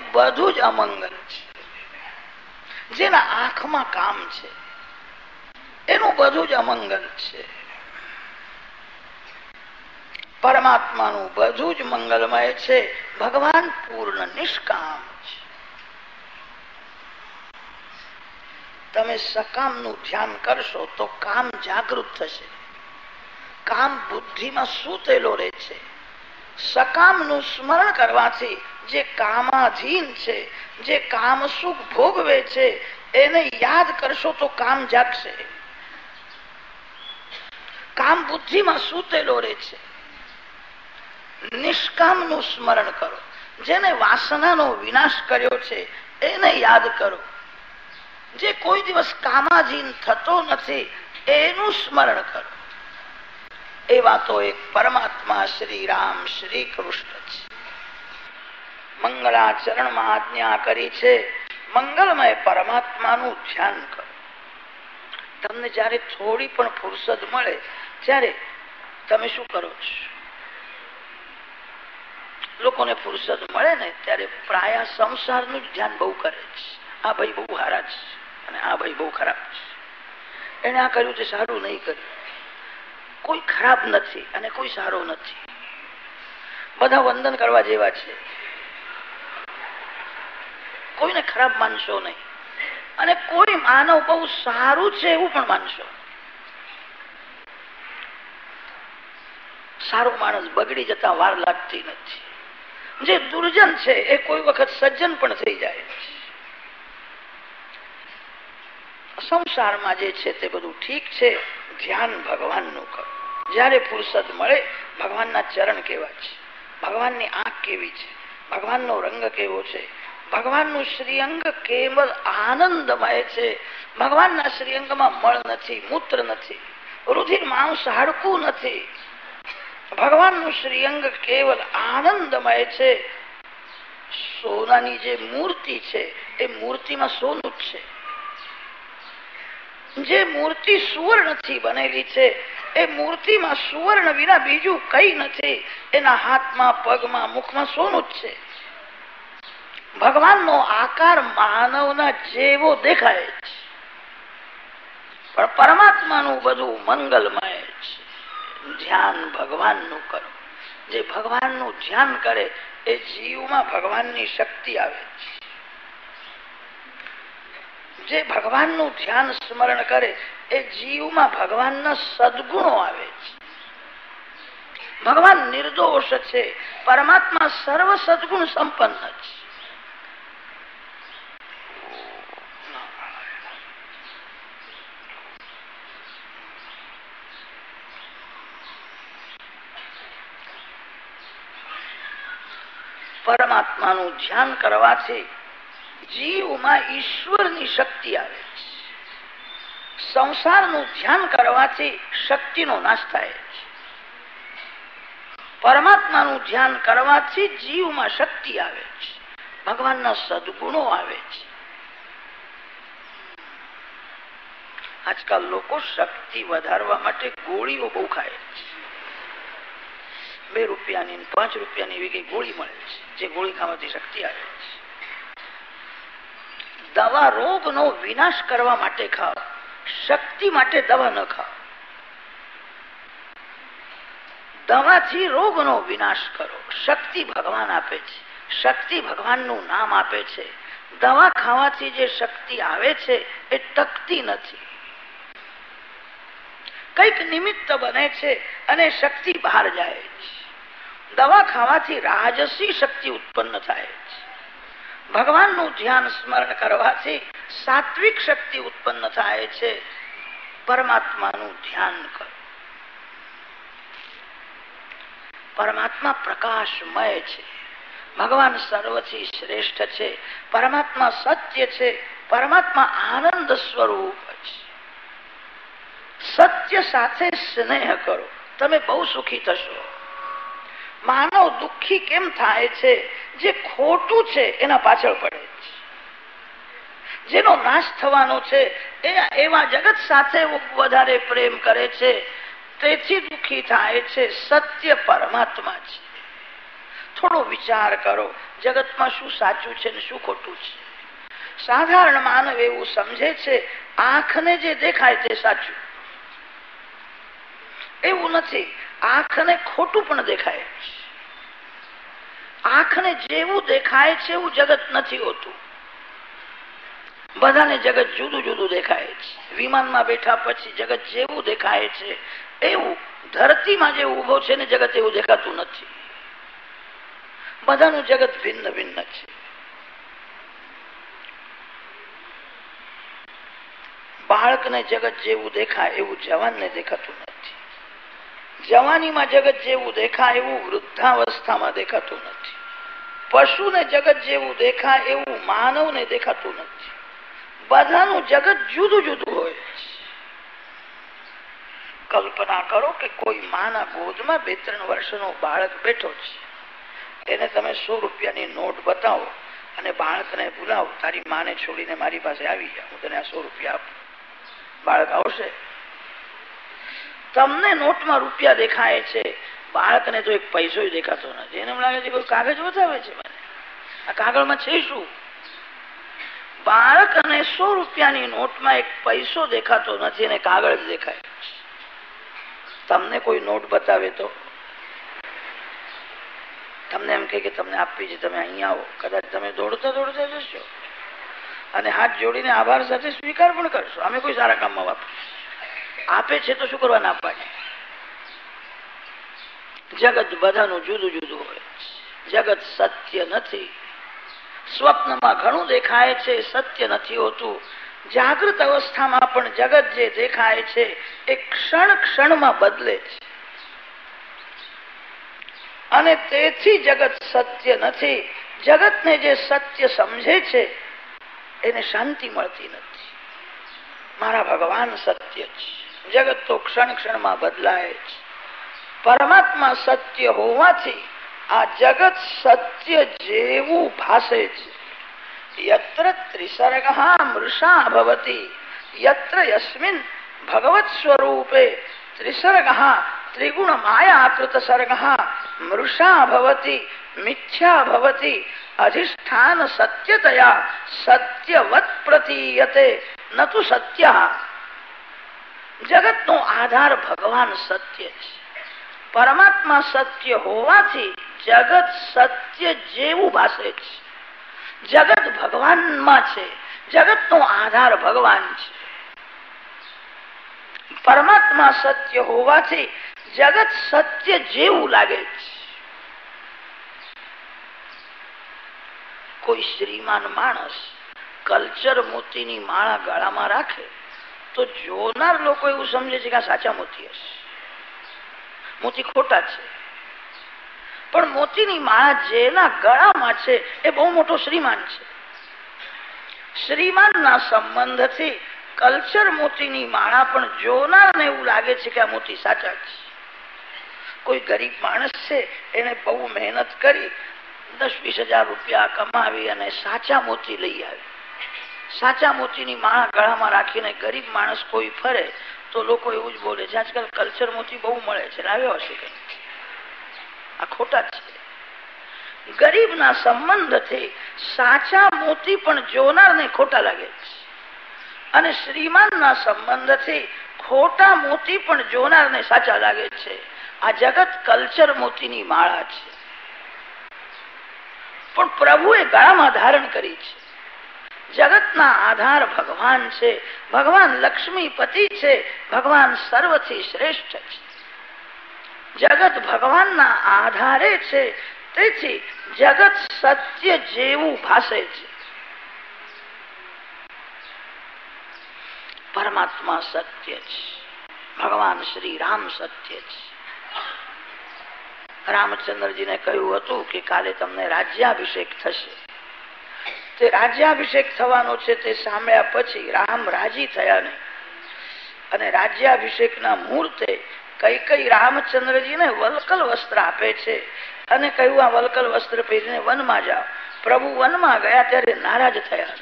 એવું બધું જ અમંગલ છે. જેના આંખમાં કામ છે એનું બધું જ અમંગલ છે. પરમાત્માનું બધું જ મંગલમય છે. ભગવાન પૂર્ણ નિષ્કામ છે. તમે સકામનું ધ્યાન કરશો તો કામ જાગૃત થશે. કામ બુદ્ધિમાં સૂતેલો રહે છે. સકામનું સ્મરણ કરવાથી જે કામાધીન છે, જે કામ સુખ ભોગવે છે, એને યાદ કરશો તો કામ જાગશે. કામ બુદ્ધિમાં સૂતેલો રહે છે. નિષ્કામનું સ્મરણ કરો. જેને વાસનાનો વિનાશ કર્યો છે એને યાદ કરો. જે કોઈ દિવસ કામાધીન થતો નથી એનું સ્મરણ કરો. એવા તો એક પરમાત્મા શ્રી રામ શ્રી કૃષ્ણ છે. મંગળાચરણમાં આજ્ઞા કરી છે, મંગલમય પરમાત્માનું ધ્યાન કરો. તમને જ્યારે થોડી પણ ફુરસદ મળે ત્યારે તમે શું કરો છો? લોકોને ફુરસદ મળે ને ત્યારે પ્રાય સંસારનું જ ધ્યાન બહુ કરે છે. આ ભાઈ બહુ સારા છે અને આ ભાઈ બહુ ખરાબ છે. એને આ કર્યું છે, સારું નહીં કર્યું. કોઈ ખરાબ નથી અને કોઈ સારો નથી. બધા વંદન કરવા જેવા છે. કોઈને ખરાબ માનશો નહીં અને કોઈ માનવ બહુ સારું છે એવું પણ માનશો. સારો માણસ બગડી જતા વાર લાગતી નથી. જે દુર્જન છે એ કોઈ વખત સજ્જન પણ થઈ જાય. સંસારમાં જે છે તે બધું ઠીક છે. ધ્યાન ભગવાનનું કરો. જ્યારે ફુરસદ મળે ભગવાનના ચરણ કેવા છે, ભગવાનની આંખ કેવી છે, ભગવાનનો રંગ કેવો છે, ભગવાનનું શ્રીઅંગ કેવળ આનંદમય છે. ભગવાનના શ્રીઅંગમાં મળ નથી, મૂત્ર નથી, રુધિર માંસ હાડકું નથી. ભગવાનનું શ્રીઅંગ કેવળ આનંદમય છે. સોનાની જે મૂર્તિ છે એ મૂર્તિમાં સોનું જ છે. જે મૂર્તિ સુવર્ણથી બનેલી છે એ મૂર્તિમાં સુવર્ણ વિના બીજું કંઈ નથી. એના હાથમાં, પગમાં, મુખમાં સોનું જ છે. ભગવાનનો આકાર માનવના જેવો દેખાય છે, પણ પરમાત્માનું બધું મંગલમય છે. ધ્યાન ભગવાનનું કરો. જે ભગવાનનું ધ્યાન કરે એ જીવમાં ભગવાનની શક્તિ આવે છે. જે ભગવાનનું ધ્યાન સ્મરણ કરે એ જીવમાં ભગવાનના સદગુણો આવે છે. ભગવાન નિર્દોષ છે. પરમાત્મા સર્વ સદગુણ સંપન્ન છે. પરમાત્માનું ધ્યાન કરવાથી જીવમાં ઈશ્વરની શક્તિ આવે છે. સંસારનું ધ્યાન કરવાથી શક્તિનો નાશ થાય છે. પરમાત્માનું ધ્યાન કરવાથી જીવમાં શક્તિ આવે છે. ભગવાનના સદગુણો આવે છે. આજકાલ લોકો શક્તિ વધારવા માટે ગોળીઓ બહુ ખાય છે. 2 રૂપિયાની 5 રૂપિયાની એવી કઈ ગોળી મળે છે. જે ગોળી ખાવાથી શક્તિ આવે છે. દવા રોગનો વિનાશ કરવા માટે ખાવ, શક્તિ માટે દવા ન ખાવ. દવાથી રોગનો વિનાશ કરો. શક્તિ ભગવાન આપે છે. શક્તિ ભગવાનનું નામ આપે છે. દવા ખાવાથી જે શક્તિ આવે છે એ ટકતી નથી. કંઈક નિમિત્ત બને છે અને શક્તિ બહાર જાય છે. દવા ખાવાથી રાજસી શક્તિ ઉત્પન્ન થાય છે. ભગવાનનું ધ્યાન સ્મરણ કરવાથી સાત્વિક શક્તિ ઉત્પન્ન થાય છે. પરમાત્માનું ધ્યાન કરો. પરમાત્મા પ્રકાશમય છે. ભગવાન સર્વથી શ્રેષ્ઠ છે. પરમાત્મા સત્ય છે. પરમાત્મા આનંદ સ્વરૂપ છે. સત્ય સાથે સ્નેહ કરો. તમે બહુ સુખી થશો. માનવ દુઃખી કેમ થાય છે? જે ખોટું છે એના પાછળ પડે છે. જેનો નાશ થવાનો છે એવા જગત સાથે વધારે પ્રેમ કરે છે, તેથી દુઃખી થાય છે. સત્ય પરમાત્મા છે. થોડો વિચાર કરો, જગતમાં શું સાચું છે ને શું ખોટું છે. સાધારણ માનવ એવું સમજે છે આંખને જે દેખાય તે સાચું. એવું નથી, આંખને ખોટું પણ દેખાય. આંખને જેવું દેખાય છે એવું જગત નથી હોતું. બધાને જગત જુદું જુદું દેખાય છે. વિમાનમાં બેઠા પછી જગત જેવું દેખાય છે એવું ધરતીમાં જે ઉભો છે ને જગત એવું દેખાતું નથી. બધાનું જગત ભિન્ન ભિન્ન છે. બાળકને જગત જેવું દેખાય એવું જવાનને દેખાતું નથી. જવાનીમાં જગત જેવું દેખાય એવું વૃદ્ધાવસ્થામાં દેખાતું નથી. પશુને જગત જેવું દેખાય એવું માનવને દેખાતું નથી. બધાનું જગત જુદું જુદું હોય. કલ્પના કરો કે કોઈ માના ગોદમાં 2-3 વર્ષનો બાળક બેઠો છે. એને તમે 100 રૂપિયાની નોટ બતાવો અને બાળકને બોલાવો, તારી માને છોડીને મારી પાસે આવી જા, હું તને આ 100 રૂપિયા આપું. બાળક આવશે. તમને નોટમાં રૂપિયા દેખાય છે, બાળકને તો એક પૈસો દેખાતો નથી. એને એમ લાગે છે કોઈ કાગળ બતાવે છે મને, આ કાગળમાં છે શું? બાળકને 100 રૂપિયાની નોટમાં એક પૈસો દેખાતો નથી અને કાગળ જ દેખાય. તમને કોઈ નોટ બતાવે તો તમને એમ કહે કે તમને આપવી છે, તમે અહીંયા આવો. કદાચ તમે દોડતા દોડતા જશો અને હાથ જોડીને આભાર સાથે સ્વીકાર પણ કરશો, અમે કોઈ સારા કામમાં વાપરીશું. આપે છે તો શું કરવા ના પાડે? જગત બધાનું જુદું જુદું હોય. જગત સત્ય નથી. સ્વપ્નમાં ઘણું દેખાય છે, સત્ય નથી હોતું. જાગૃત અવસ્થામાં પણ જગત જે દેખાય છે એ ક્ષણ ક્ષણમાં બદલે છે અને તેથી જગત સત્ય નથી. જગતને જે સત્ય સમજે છે એને શાંતિ મળતી નથી. મારા ભગવાન સત્ય છે. જગત તો ક્ષણ ક્ષણમાં બદલાય છે. પરમાત્મા સત્ય હોવાથી આ જગત સત્ય જેવું ભાસે છે. યત્ર ત્રિસર્ગા મૃષા ભવતી યત્ર યસ્મિન ભગવત સ્વરૂપે ત્રિસર્ગા ત્રિગુણ માયાકૃત સર્ગા મૃષા ભવતી મિથ્યા ભવતી અધિષ્ઠાન સત્યતયા સત્યવત પ્રતીયતે ન તુ સત્ય. જગત નો આધાર ભગવાન સત્ય છે. પરમાત્મા સત્ય હોવાથી જગત સત્ય જેવું ભાસે છે. જગત ભગવાનમાં છે. જગત નો આધાર ભગવાન છે. પરમાત્મા સત્ય હોવાથી જગત સત્ય જેવું લાગે છે. કોઈ શ્રીમાન માણસ કલ્ચર મોતીની માળા ગળામાં રાખે તો જોનાર લોકો એવું સમજે છે કે આ સાચા મોતી હશે, મોતી ખોટા છે. પણ મોતીની માળા જેના ગળામાં છે એ બહુ મોટો શ્રીમાન છે. શ્રીમાનના સંબંધથી કલ્ચર મોતીની માળા પણ જોનારને એવું લાગે છે કે આ મોતી સાચા છે. કોઈ ગરીબ માણસ છે, એને બહુ મહેનત કરી 10-20 હજાર રૂપિયા કમાવી અને સાચા મોતી લઈ આવી. સાચા મોતીની માળા ગળામાં રાખીને ગરીબ માણસ કોઈ ફરે તો લોકો એવું જ બોલે છે, આજકાલ કલ્ચર મોતી બહુ મળે છે, લાવ્યો હશે કે આ ખોટા છે. ગરીબના સંબંધથી સાચા મોતી પણ જોનારને ખોટા લાગે છે અને શ્રીમાનના સંબંધથી ખોટા મોતી પણ જોનારને સાચા લાગે છે. આ જગત કલ્ચર મોતીની માળા છે પણ પ્રભુએ ગળામાં ધારણ કરી છે. જગતના આધાર ભગવાન છે. ભગવાન લક્ષ્મીપતિ છે. ભગવાન સર્વથી શ્રેષ્ઠ છે. જગત ભગવાનના આધારે છે તેથી જગત સત્ય જેવું ભાસે છે. પરમાત્મા સત્ય છે. ભગવાન શ્રી રામ સત્ય છે. રામચંદ્રજીને કહ્યું હતું કે કાલે તમને રાજ્યાભિષેક થશે. તે રાજ્યાભિષેક થવાનો છે તે સાંભળ્યા પછી રામ રાજી થયા નહીં અને રાજ્યાભિષેકના મુહૂર્તે કૈકેયી રામચંદ્રજીને વલકલ વસ્ત્ર આપે છે અને કહ્યું આ વલકલ વસ્ત્ર પહેરીને વનમાં જાઓ. પ્રભુ વનમાં ગયા ત્યારે નારાજ થયા.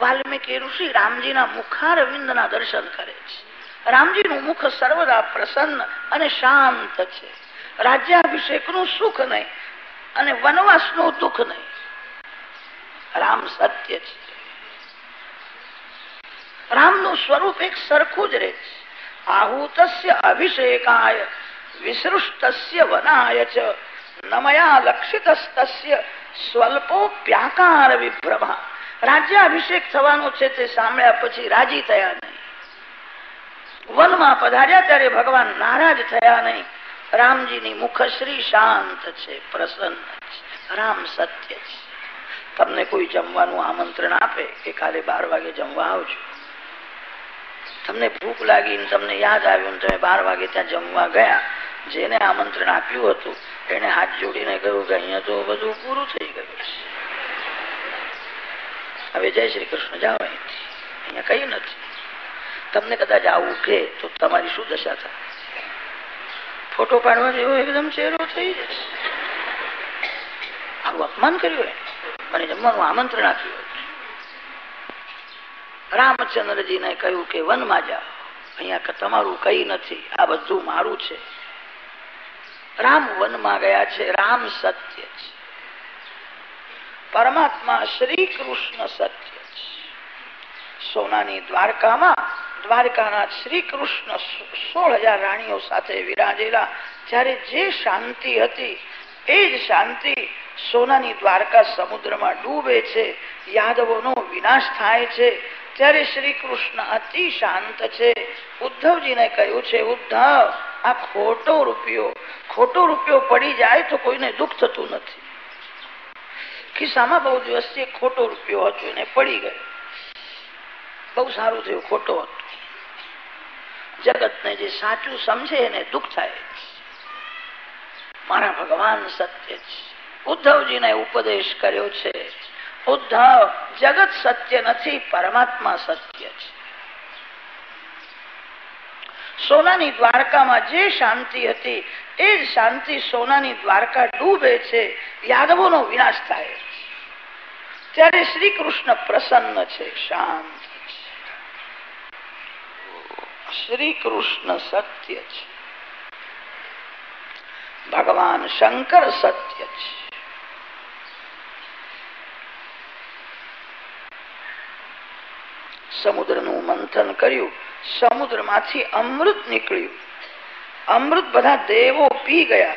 વાલ્મીકી ઋષિ રામજીના મુખારવિંદના દર્શન કરે છે. રામજીનું મુખ સર્વદા પ્રસન્ન અને શાંત છે. राज्याभिषेकનું સુખ નહીં અને વનવાસનું દુઃખ નહીં. રામ સત્ય છે. રામનું સ્વરૂપ એક સરખું જ રહે છે. આહૂતસ્ય અભિષેકાય વિસૃષ્ટસ્ય વનાય ચ નમયા લક્ષિતસ્તસ્ય સ્વલ્પોપ્યાકાર વિભ્રમા. રાજ્યાભિષેક થવાનો છે તે સાંભળ્યા પછી રાજી થયા નહીં. વનમાં પધાર્યા ત્યારે ભગવાન નારાજ થયા નહીં. રામજીની મુખશ્રી શાંત છે, પ્રસન્ન છે. રામ સત્ય છે. તમને કોઈ જમવાનું આમંત્રણ આપે કે કાલે 12 વાગે જમવા આવજો, તમને ભૂખ લાગી, તમને યાદ આવ્યું, તમે 12 વાગે ત્યાં જમવા ગયા. જેને આમંત્રણ આપ્યું હતું એને હાથ જોડીને કહ્યું કે અહીંયા તો બધું પૂરું થઈ ગયું છે, હવે જય શ્રી કૃષ્ણ, જાઓ અહીંથી, અહીંયા કઈ નથી. તમને કદાચ આવું કે તો તમારી શું દશા થાય? ફોટો પાડવા જેવો એકદમ ચહેરો થઈ જશે. આવું અપમાન કર્યું, મને જમવાનું આમંત્રણ આપ્યું. રામચંદ્રજીને કહ્યું કે વનમાં જાઓ, અહીંયા તમારું કઈ નથી, આ બધું મારું છે. રામ વનમાં ગયા છે. રામ સત્ય છે. પરમાત્મા શ્રી કૃષ્ણ સત્ય છે. સોનાની દ્વારકામાં દ્વારકાના શ્રી કૃષ્ણ 16,000 રાણીઓ સાથે વિરાજેલા. જ્યારે જે શાંતિ હતી એ જ શાંતિ સોનાની દ્વારકા સમુદ્રમાં ડૂબે છે, યાદવોનો વિનાશ થાય છે, ત્યારે શ્રી કૃષ્ણ અતિ શાંત છે. ઉદ્ધવજીને કહ્યું છે, ઉદ્ધવ, આ ખોટો રૂપિયો પડી જાય તો કોઈને દુઃખ થતું નથી. ખિસ્સામાં બહુ દિવસથી ખોટો રૂપિયો હતો ને પડી ગયો. બહુ સારું થયું, ખોટો હતો. જગતને જે સાચું સમજે એને દુઃખ થાય. મારા ભગવાન સત્ય છે. ઉદ્ધવજીને ઉપદેશ કર્યો છે, ઉદ્ધવ, જગત સત્ય નથી, પરમાત્મા સત્ય છે. સોનાની દ્વારકામાં જે શાંતિ હતી એ જ શાંતિ સોનાની દ્વારકા ડૂબે છે, યાદવોનો વિનાશ થાય છે. ત્યારે શ્રી કૃષ્ણ પ્રસન્ન છે, શાંત છે. શ્રી કૃષ્ણ સત્ય છે. ભગવાન શંકર સત્ય છે. સમુદ્રનું મંથન કર્યું, સમુદ્રમાંથી અમૃત નીકળ્યું. અમૃત બધા દેવો પી ગયા.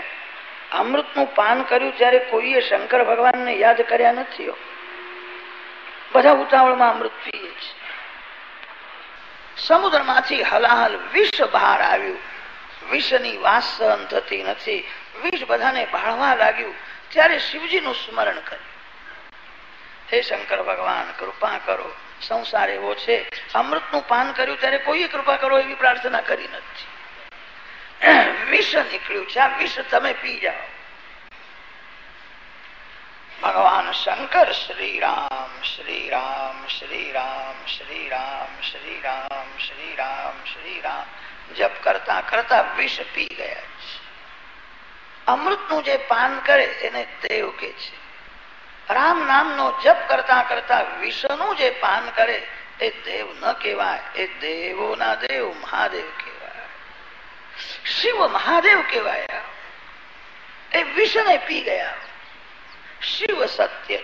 અમૃતનું પાન કર્યું ત્યારે કોઈએ શંકર ભગવાનને યાદ કર્યા નથી. બધા ઉતાવળમાં અમૃત પીએ છે. સમુદ્રમાંથી હલાહલ વિષ બહાર આવ્યું. વિષની વાસ સહન થતી નથી. વિષ બધાને ભાળવા લાગ્યું. ત્યારે શિવજીનું સ્મરણ કર્યું, હે શંકર ભગવાન, કૃપા કરો, સંસાર એવો છે. અમૃતનું પાન કર્યું ત્યારે કોઈએ કૃપા કરો એવી પ્રાર્થના કરી નથી. વિષ નીકળ્યું છે, આ વિષ તમે પી જાઓ. ભગવાન શંકર શ્રી રામ શ્રી રામ શ્રી રામ શ્રી રામ શ્રી રામ શ્રી રામ શ્રી રામ જપ કરતા કરતા વિષ પી ગયા છે. અમૃતનું જે પાન કરે એને દેવ કે છે. રામ નામનો જપ કરતા કરતા વિષનું જે પાન કરે એ દેવ ન કહેવાય, એ દેવોના દેવ મહાદેવ કહેવાય, શિવ મહાદેવ કહેવાય. એ વિષને પી ગયા. શિવ સત્ય છે,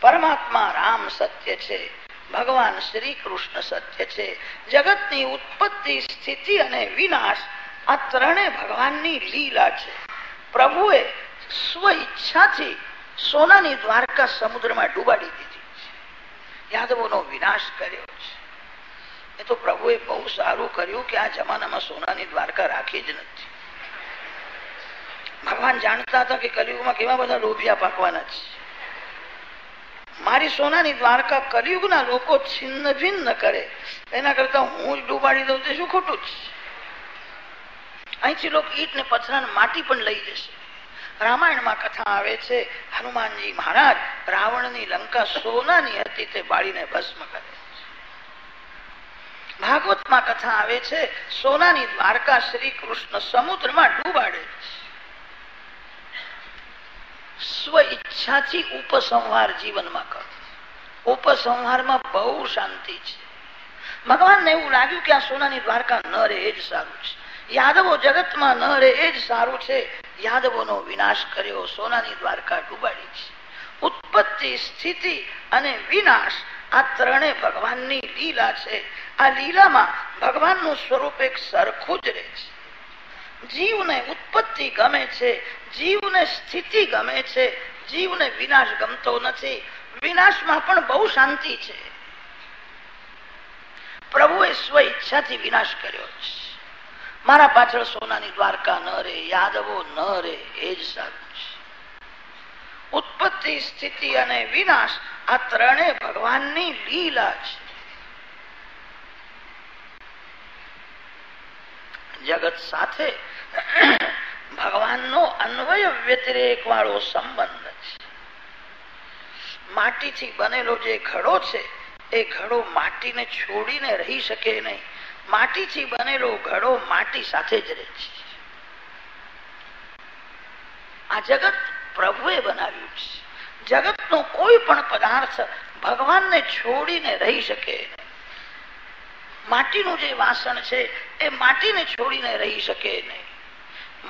પરમાત્મા રામ સત્ય છે, ભગવાન શ્રી કૃષ્ણ સત્ય છે. જગતની ઉત્પત્તિ, સ્થિતિ અને વિનાશ આ ત્રણે ભગવાનની લીલા છે. પ્રભુએ સ્વ ઈચ્છાથી સોનાની દ્વારકા સમુદ્રમાં ડૂબાડી દીધી છે, યાદવોનો વિનાશ કર્યો છે. એ તો પ્રભુએ બહુ સારું કર્યું કે આ જમાનામાં સોનાની દ્વારકા રાખી જ નથી. ભગવાન જાણતા હતા કે કલિયુગમાં કેવા બધા લોભિયા પાકવાના છે. મારી સોનાની દ્વારકા કલિયુગના લોકો છિન્ન ભિન્ન કરે એના કરતા હું જ ડૂબાડી દઉં તે શું ખોટું છે? અહીંથી લોકો ઈટ ને પથરા માટી પણ લઈ જશે. રામાયણમાં કથા આવે છે, હનુમાનજી મહારાજ રાવણની લંકા સોનાની હતી તે બાળીને ભસ્મ કરે. ભાગવતમાં કથા આવે છે, સોનાની દ્વારકા શ્રી કૃષ્ણ સમુદ્રમાં ડૂબાડે. સ્વ ઈચ્છાથી ઉપસંહાર જીવનમાં કરો. ઉપસંહારમાં બહુ શાંતિ છે. ભગવાનને એવું લાગ્યું કે આ સોનાની દ્વારકા ન રહે એ જ સારું છે. યાદવો જગતમાં ન રહે એ જ સારું છે. યાદવોનો વિનાશ કર્યો, સોનાની દ્વારકા ડૂબાડી છે. ઉત્પત્તિ, સ્થિતિ અને વિનાશ આ ત્રણે ભગવાનની લીલા છે. આ લીલામાં ભગવાનનું સ્વરૂપ એક સરખું જ રહે છે. જીવને ઉત્પત્તિ ગમે છે, જીવને સ્થિતિ ગમે છે, જીવને વિનાશ ગમતો નથી. વિનાશમાં પણ બહુ શાંતિ છે. પ્રભુએ સ્વઈચ્છાથી વિનાશ કર્યો છે. મારા પાછળ સોનાની દ્વારકા ન રે, યાદવો ન રે એ જ સારું છે. ઉત્પત્તિ, સ્થિતિ અને વિનાશ આ ત્રણે ભગવાનની લીલા છે. જગત સાથે ભગવાનનો અન્વય વ્યતિરેક વાળો સંબંધ છે. માટીથી બનેલો જે ઘડો છે એ ઘડો માટીને છોડીને રહી શકે નહીં. માટીથી બનેલો ઘડો માટી સાથે જ રહે છે. આ જગત પ્રભુએ બનાવ્યું છે. જગતનો કોઈ પણ પદાર્થ ભગવાનને છોડીને રહી શકે. માટીનું જે વાસણ છે એ માટીને છોડીને રહી શકે નહીં.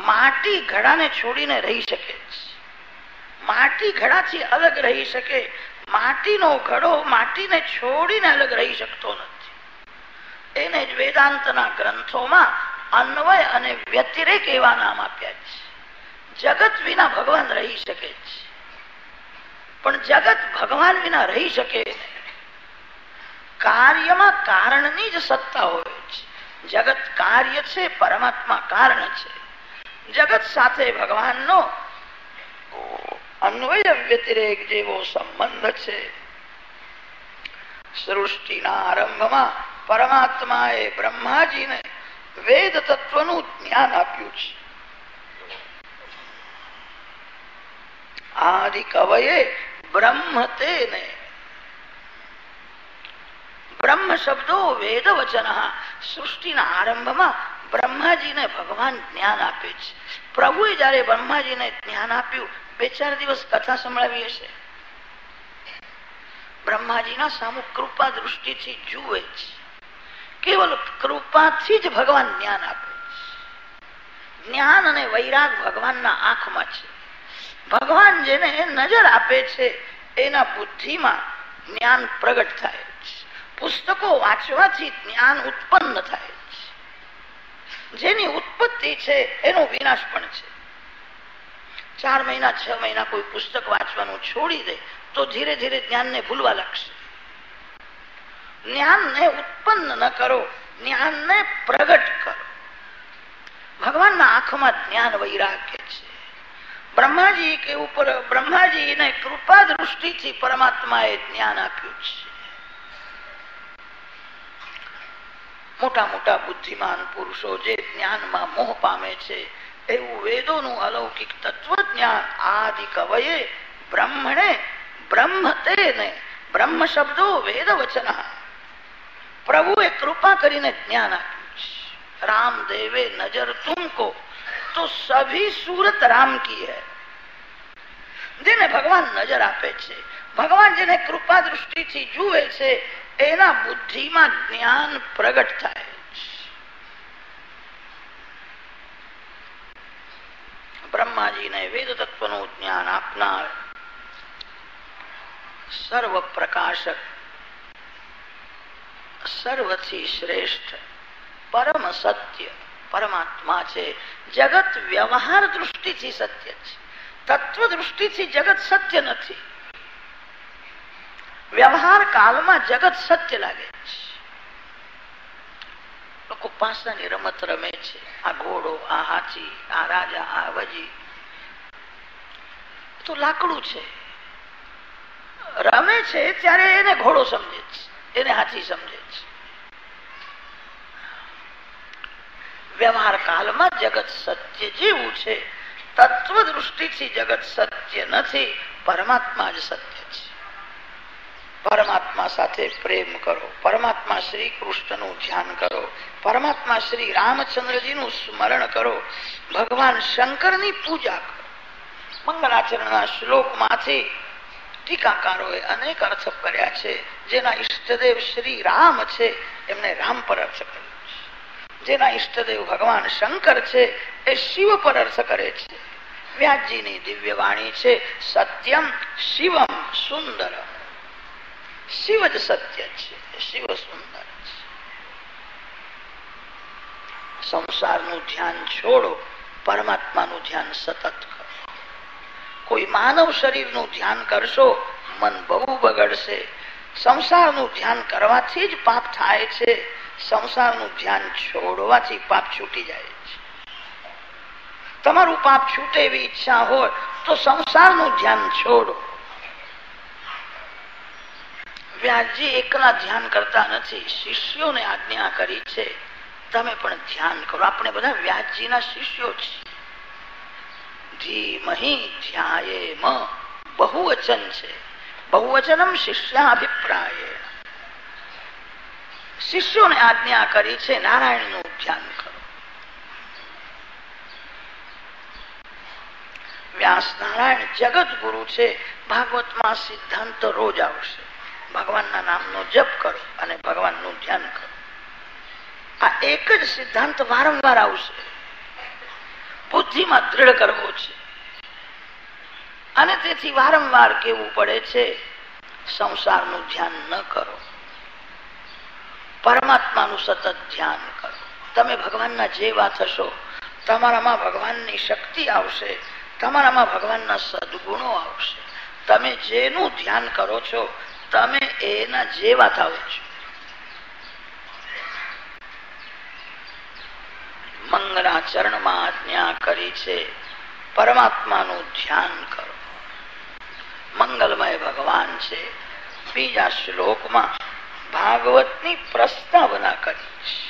માટી ઘડાને છોડીને રહી શકે. માટી ઘડાથી અલગ રહી શકે. માટીનો ઘડો માટીને છોડીને અલગ રહી શકતો નથી. એને જ વેદાંતના ગ્રંથોમાં અન્વય અને વ્યતિરેક એવા નામ આપ્યા છે. જગત વિના ભગવાન રહી શકે છે, પણ જગત ભગવાન વિના રહી શકે નહીં. કાર્યમાં કારણની જ સત્તા હોય છે. જગત કાર્ય છે, પરમાત્મા કારણ છે. જગત સાથે ભગવાનનો અન્વય વ્યતિરેક જેવો સંબંધ છે. સૃષ્ટિના આરંભમાં પરમાત્માએ બ્રહ્માજીને વેદ તત્વનું જ્ઞાન આપ્યું છે. આદિ કવયે બ્રહ્મ તેને, બ્રહ્મ શબ્દો વેદ વચન. સૃષ્ટિના આરંભમાં બ્રહ્માજીને ભગવાન જ્ઞાન આપે છે. પ્રભુએ જયારે બ્રહ્માજીને જ્ઞાન આપ્યું, બે ચાર દિવસ કથા સંભળાવી હશે. બ્રહ્માજીના સામુ કૃપા દૃષ્ટિથી જુએ છે. કેવલ કૃપાથી જ ભગવાન જ્ઞાન આપે છે. જ્ઞાન અને વૈરાગ ભગવાનના આંખમાં છે. ભગવાન જેને નજર આપે છે એના બુદ્ધિમાં જ્ઞાન પ્રગટ થાય છે. પુસ્તકો વાંચવાથી જ્ઞાન ઉત્પન્ન થાય છે. જેની ઉત્પત્તિ છે એનો વિનાશ પણ છે. 4 મહિના 6 મહિના કોઈ પુસ્તક વાંચવાનું છોડી દે તો ધીરે ધીરે જ્ઞાનને ભૂલવા લાગશે. જ્ઞાનને ઉત્પન્ન ન કરો, જ્ઞાનને પ્રગટ કરો. ભગવાનના આંખમાં જ્ઞાન વૈરાગ્ય છે. બ્રહ્માજી કે ઉપર બ્રહ્માજીને કૃપા દૃષ્ટિથી પરમાત્માએ જ્ઞાન આપ્યું છે. મોટા મોટા બુદ્ધિમાન પુરુષો જે જ્ઞાનમાં મોહ પામે છે એવું વેદોનું અલૌકિક તત્વજ્ઞાન આદિ કવયે બ્રહ્મણે બ્રહ્મ તેને, બ્રહ્મ શબ્દો વેદ વચન. પ્રભુએ કૃપા કરીને જ્ઞાન આપ્યું છે. રામ દેવે નજર તુમકો तो सभी सूरत राम की है। જેને ભગવાન નજર આપે છે, ભગવાન જેને કૃપા દૃષ્ટિથી જુએ છે એના બુદ્ધિમાં જ્ઞાન પ્રગટ થાય છે. બ્રહ્માજીને વેદ તત્વનું જ્ઞાન આપનાર સર્વ પ્રકાશક, સર્વથી શ્રેષ્ઠ પરમ સત્ય પરમાત્મા છે. જગત વ્યવહાર દૃષ્ટિથી સત્ય છે. તત્વ દૃષ્ટિથી જગત સત્ય નથી. વ્યવહાર કાળમાં જગત સત્ય લાગે છે. લોકો પાસાની રમત રમે છે. આ ઘોડો, આ હાથી, આ રાજા, આ વજી તો લાકડું છે. રમે છે ત્યારે એને ઘોડો સમજે છે, એને હાથી સમજે છે. વ્યવહાર કાળમાં જગત સત્ય જેવું છે. તત્વ દૃષ્ટિથી જગત સત્ય નથી, પરમાત્મા જ સત્ય છે. પરમાત્મા સાથે પ્રેમ કરો, પરમાત્મા શ્રી કૃષ્ણનું ધ્યાન કરો, પરમાત્મા શ્રી રામચંદ્રજીનું સ્મરણ કરો, ભગવાન શંકરની પૂજા કરો. મંગલાચરણના શ્લોકમાંથી ટીકાકારોએ અનેક અર્થ કર્યા છે. જેના ઈષ્ટદેવ શ્રી રામ છે એમને રામ પર અર્થ કર્યો. जेना इष्टदेव भगवान शंकर छे ए शिव पर अर्थ करे छे। व्यासजी नी दिव्य वाणी छे सत्यम शिवम सुंदर। शिव ज सत्य छे, शिव सुंदर छे। संसार नु ध्यान छोड़ो, परमात्मा नु ध्यान सतत करो। कोई मानव शरीर नु ध्यान करशो मन बहु बगड़शे। संसार नु ध्यान करवाथी ज पाप थाय छे, संसार नु ध्यान छोड़वाथी पाप छूटी जाए छे। तमारू पाप छूटे एवी इच्छा हो तो संसार नु ध्यान छोड़ो। व्यासजी एकला ध्यान करता नथी, शिष्यों ने आज्ञा करी छे तमे पण ध्यान करो। आपणे बधा व्यासजीना शिष्यो छे। धीमहि ध्यायेम बहुवचन छे, बहुवचनम शिष्याभिप्रायेण। शिष्यों ने आज्ञा करी छे नारायण नु ध्यान करो। व्यास नारायण जगत गुरु छे। भागवत मां सिद्धांत रोज आवशे। भगवान ना नाम नो जप करो अने भगवान नु ध्यान करो। आ एक ज सिद्धांत वारंवार आवशे। बुद्धि में दृढ़ करवो छे अने तेथी वारंवार कहेवू पड़े छे संसार नु ध्यान न करो, परमात्मा नु सतत ध्यान करो। तमे भगवान ना जेवा थशो, तमारा मां भगवान नी शक्ति आवशे, तमारा मां भगवान ना सद्गुणो आवशे। तमे जेनु ध्यान करो छो तमे एना जेवा थाओ छो। मंगलाचरण में आज्ञा करी छे परमात्मा नु ध्यान करो। मंगलमय भगवान छे। बीजा श्लोक में भागवत नी प्रस्तावना करी छे।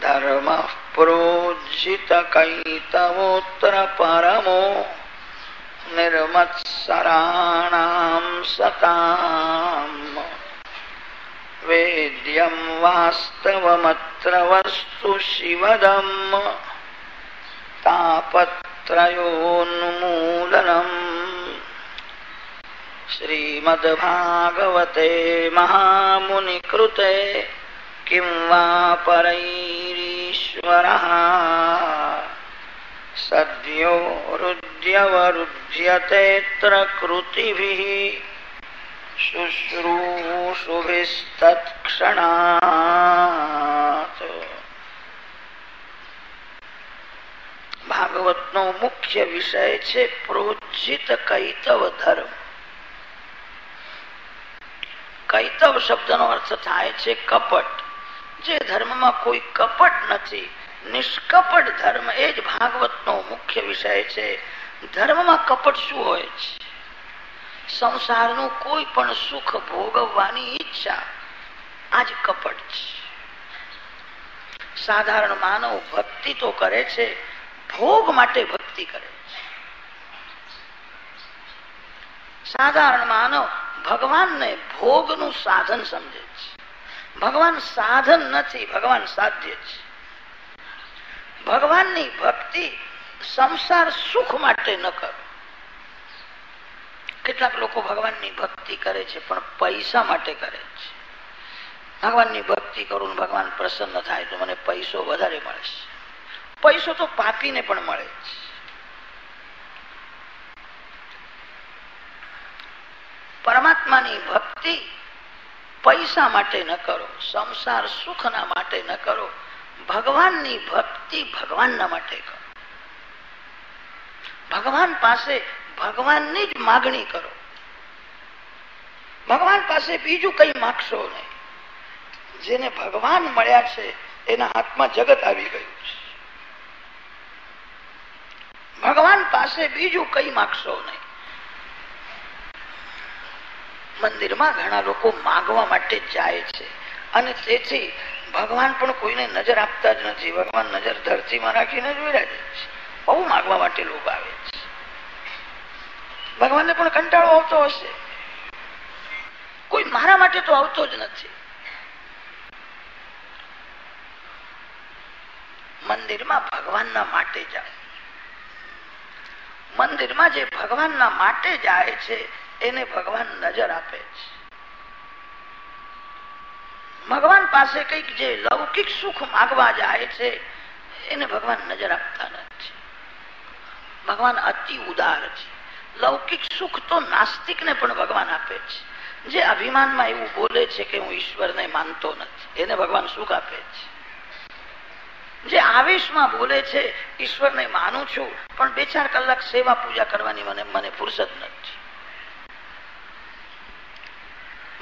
धर्म प्रोज्झित कैतवोत्तर परमो निर्मत्सराणां सताम् वेद्यं वास्तवमत्र वस्तु शिवदम् तापत्रयोन्मूलनम् श्रीमद्भागवते महामुनिकृते किं वा परैरीश्वरः सद्यो रुध्यवरुध्यतेऽत्र कृतिभिः शुश्रूषुभिस्तत्क्षणात्। भागवत नो मुख्य विषय छे प्रोज्झित कैतव धर्म। कैतव शब्द नो अर्थ थाय छे कपट। जे धर्म में कोई कपट नथी, निष्कपट धर्म एज भागवत नो मुख्य विषय छे। धर्म में कपट शुं होय छे? संसार नु कोई पण सुख भोगवानी इच्छा आज कपट छे। साधारण मानव भक्ति तो करे छे, भोग माटे भक्ति करे छे। साधारण मानव भगवान ने भोग नु साधन समझे छे। भगवान साधन नथी, भगवान साध्य छे। भगवान नी भक्ति संसार सुख माटे न करे। કેટલાક લોકો ભગવાનની ભક્તિ કરે છે પણ પૈસા માટે કરે છે। ભગવાનની ભક્તિ કરું, ભગવાન પ્રસન્ન થાય તો મને પૈસો વધારે મળે છે। પૈસો તો પાપીને પણ મળે છે। પરમાત્માની ભક્તિ પૈસા માટે ન કરો, સંસાર સુખના માટે ન કરો। ભગવાનની ભક્તિ ભગવાનના માટે કરો। ભગવાન પાસે भगवान ने ज मागणी करो। भगवान पास बीजू कई मागशो नहीं। जेने भगवान मळ्या छे एना हाथ में जगत आवी गयुं छे। भगवान पास बीजू कई मागशो नहीं। मंदिर में घणा लोको मागवा माटे जाए छे अने तेथी भगवान पण कोईने नजर आपता ज नथी। भगवान नजर धरती में राखीने ज विराजे छे। बहु मागवा माटे लोक आवे छे। भगवान ने पण कंटाळो आवतो हशे। कोई मारा माटे तो आवतो ज नथी। मंदिर में भगवान ना माटे जाओ। मंदिर में जे भगवान ना माटे जाए छे एने भगवान नजर आपे छे। ભગવાન પાસે કંઈક જે લૌકિક સુખ માગવા જાય છે એને ભગવાન નજર આપતા નથી. ભગવાન અતિ ઉદાર છે. લૌકિક સુખ તો નાસ્તિકને પણ ભગવાન આપે છે. જે અભિમાનમાં એવું બોલે છે કે હું ઈશ્વરને માનતો નથી, એને ભગવાન સુખ આપે છે. જે આવેશમાં બોલે છે ઈશ્વરને માનું છું પણ 2-4 કલાક સેવા પૂજા કરવાની મને ફુરસત નથી,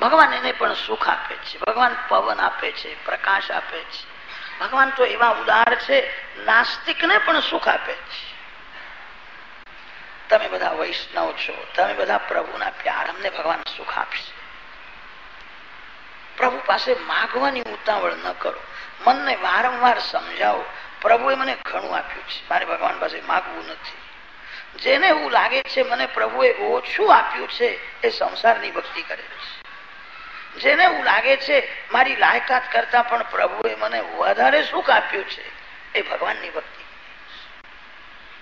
ભગવાન એને પણ સુખ આપે છે. ભગવાન પવન આપે છે, પ્રકાશ આપે છે. ભગવાન તો એવા ઉદાર છે, નાસ્તિકને પણ સુખ આપે છે. તમે બધા વૈષ્ણવ છો, તમે બધા પ્રભુના પ્યાર, અમને ભગવાન સુખ આપશે. પ્રભુ પાસે માગવાની ઉતાવળ ન કરો. મનને વારંવાર સમજાવો, પ્રભુએ મને ઘણું આપ્યું છે, મારે ભગવાન પાસે માગવું નથી. જેને એવું લાગે છે મને પ્રભુએ ઓછું આપ્યું છે એ સંસારની ભક્તિ કરે છે. જેને એવું લાગે છે મારી લાયકાત કરતા પણ પ્રભુએ મને વધારે સુખ આપ્યું છે એ ભગવાનની ભક્તિ.